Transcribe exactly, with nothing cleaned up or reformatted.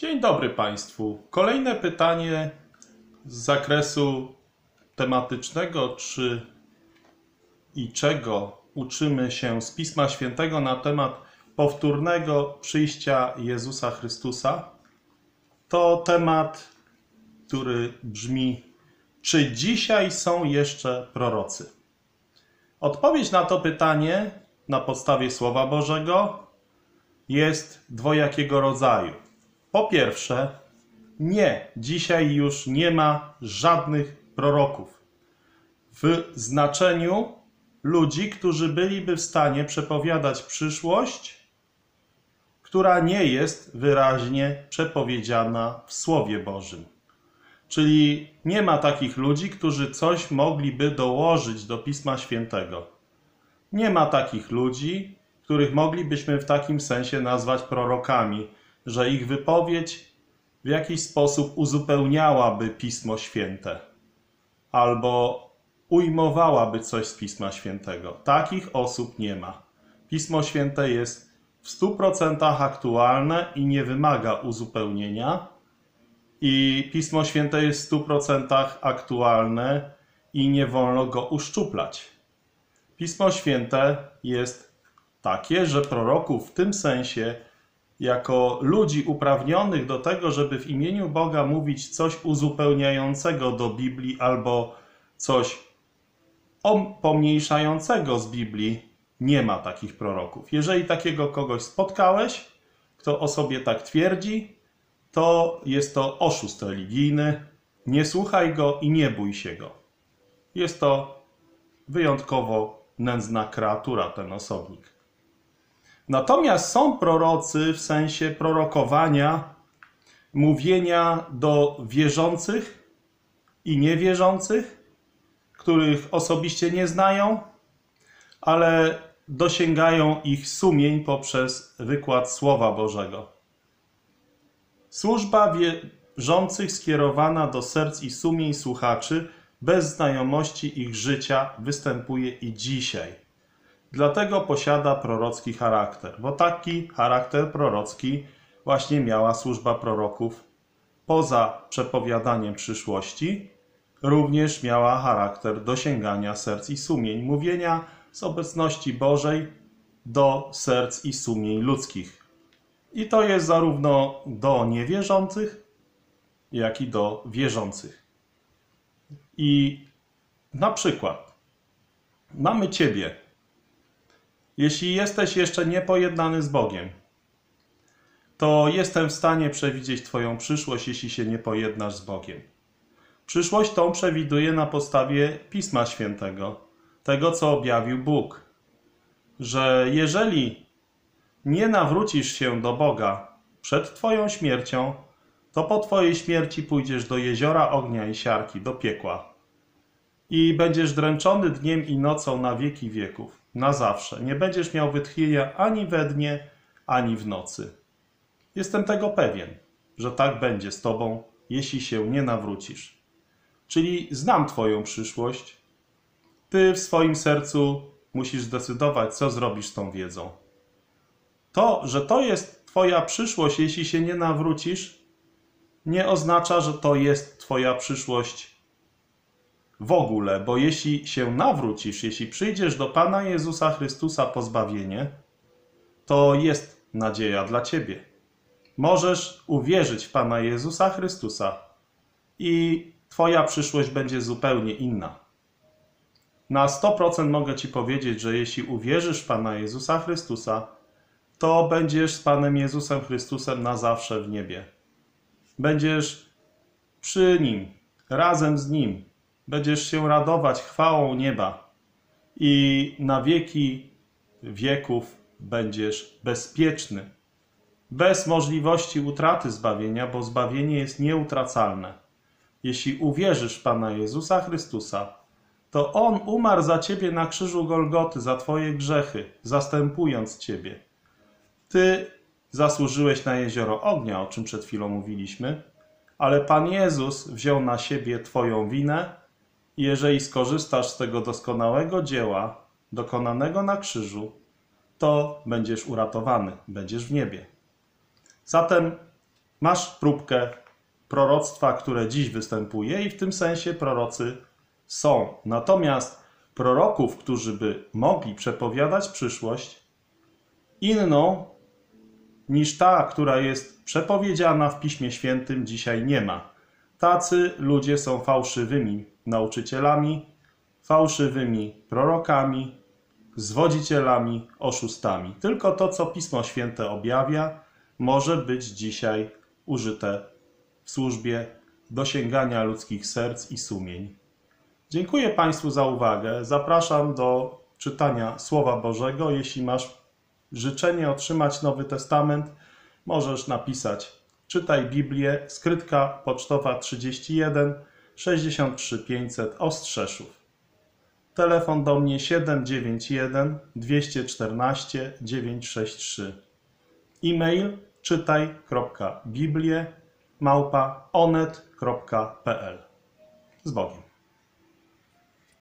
Dzień dobry Państwu. Kolejne pytanie z zakresu tematycznego, czy i czego uczymy się z Pisma Świętego na temat powtórnego przyjścia Jezusa Chrystusa. To temat, który brzmi: czy dzisiaj są jeszcze prorocy? Odpowiedź na to pytanie na podstawie Słowa Bożego jest dwojakiego rodzaju. Po pierwsze, nie, dzisiaj już nie ma żadnych proroków w znaczeniu ludzi, którzy byliby w stanie przepowiadać przyszłość, która nie jest wyraźnie przepowiedziana w Słowie Bożym. Czyli nie ma takich ludzi, którzy coś mogliby dołożyć do Pisma Świętego. Nie ma takich ludzi, których moglibyśmy w takim sensie nazwać prorokami, że ich wypowiedź w jakiś sposób uzupełniałaby Pismo Święte albo ujmowałaby coś z Pisma Świętego. Takich osób nie ma. Pismo Święte jest w stu procentach aktualne i nie wymaga uzupełnienia. I Pismo Święte jest w stu procentach aktualne i nie wolno go uszczuplać. Pismo Święte jest takie, że proroków w tym sensie, jako ludzi uprawnionych do tego, żeby w imieniu Boga mówić coś uzupełniającego do Biblii albo coś pomniejszającego z Biblii, nie ma takich proroków. Jeżeli takiego kogoś spotkałeś, kto o sobie tak twierdzi, to jest to oszust religijny. Nie słuchaj go i nie bój się go. Jest to wyjątkowo nędzna kreatura, ten osobnik. Natomiast są prorocy w sensie prorokowania, mówienia do wierzących i niewierzących, których osobiście nie znają, ale dosięgają ich sumień poprzez wykład Słowa Bożego. Służba wierzących skierowana do serc i sumień słuchaczy bez znajomości ich życia występuje i dzisiaj. Dlatego posiada prorocki charakter, bo taki charakter prorocki właśnie miała służba proroków. Poza przepowiadaniem przyszłości również miała charakter dosięgania serc i sumień, mówienia z obecności Bożej do serc i sumień ludzkich. I to jest zarówno do niewierzących, jak i do wierzących. I na przykład mamy Ciebie. Jeśli jesteś jeszcze niepojednany z Bogiem, to jestem w stanie przewidzieć Twoją przyszłość, jeśli się nie pojednasz z Bogiem. Przyszłość tą przewiduję na podstawie Pisma Świętego, tego, co objawił Bóg. Że jeżeli nie nawrócisz się do Boga przed Twoją śmiercią, to po Twojej śmierci pójdziesz do jeziora ognia i siarki, do piekła. I będziesz dręczony dniem i nocą na wieki wieków, na zawsze. Nie będziesz miał wytchnienia ani we dnie, ani w nocy. Jestem tego pewien, że tak będzie z Tobą, jeśli się nie nawrócisz. Czyli znam Twoją przyszłość. Ty w swoim sercu musisz zdecydować, co zrobisz z tą wiedzą. To, że to jest Twoja przyszłość, jeśli się nie nawrócisz, nie oznacza, że to jest Twoja przyszłość w ogóle, bo jeśli się nawrócisz, jeśli przyjdziesz do Pana Jezusa Chrystusa po zbawienie, to jest nadzieja dla Ciebie. Możesz uwierzyć w Pana Jezusa Chrystusa i Twoja przyszłość będzie zupełnie inna. Na sto procent mogę Ci powiedzieć, że jeśli uwierzysz w Pana Jezusa Chrystusa, to będziesz z Panem Jezusem Chrystusem na zawsze w niebie. Będziesz przy Nim, razem z Nim. Będziesz się radować chwałą nieba i na wieki wieków będziesz bezpieczny. Bez możliwości utraty zbawienia, bo zbawienie jest nieutracalne. Jeśli uwierzysz w Pana Jezusa Chrystusa, to On umarł za Ciebie na krzyżu Golgoty, za Twoje grzechy, zastępując Ciebie. Ty zasłużyłeś na jezioro ognia, o czym przed chwilą mówiliśmy, ale Pan Jezus wziął na siebie Twoją winę i jeżeli skorzystasz z tego doskonałego dzieła, dokonanego na krzyżu, to będziesz uratowany, będziesz w niebie. Zatem Masz próbkę proroctwa, które dziś występuje i w tym sensie prorocy są. Natomiast proroków, którzy by mogli przepowiadać przyszłość inną niż ta, która jest przepowiedziana w Piśmie Świętym, dzisiaj nie ma. Tacy ludzie są fałszywymi nauczycielami, fałszywymi prorokami, zwodzicielami, oszustami. Tylko to, co Pismo Święte objawia, może być dzisiaj użyte w służbie dosięgania ludzkich serc i sumień. Dziękuję Państwu za uwagę. Zapraszam do czytania Słowa Bożego. Jeśli masz życzenie otrzymać Nowy Testament, możesz napisać Czytaj Biblię, skrytka pocztowa trzydzieści jeden, sześćdziesiąt trzy pięćset Ostrzeszów. Telefon do mnie siedem dziewięć jeden, dwieście czternaście, dziewięćset sześćdziesiąt trzy. E-mail czytaj kropka biblię małpa onet kropka pl. Z Bogiem.